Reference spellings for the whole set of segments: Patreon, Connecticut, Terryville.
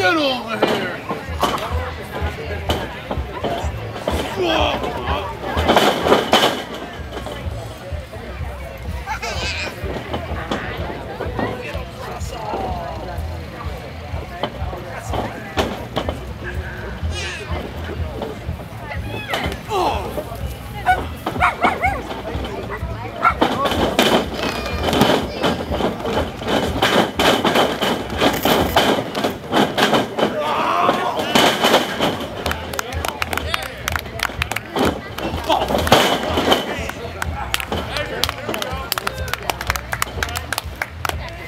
Get over here! Whoa.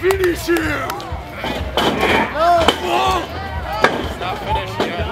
Finish him! It's not finished yet.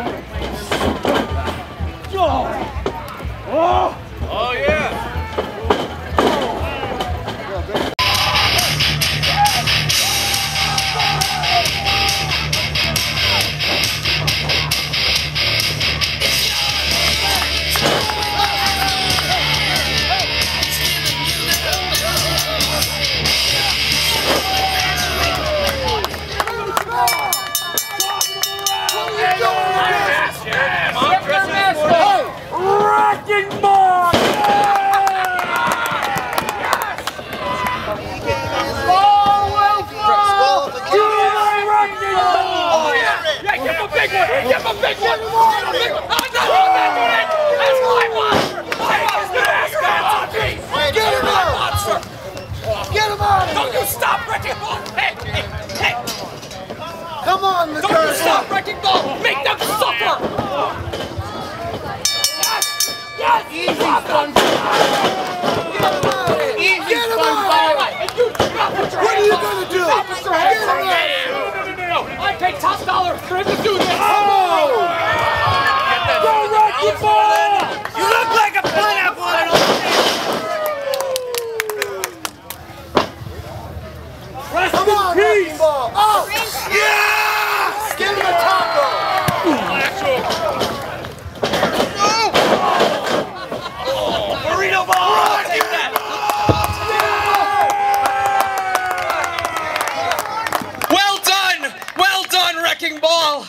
Oh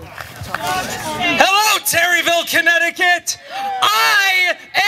yeah! Hello, Terryville, Connecticut. I am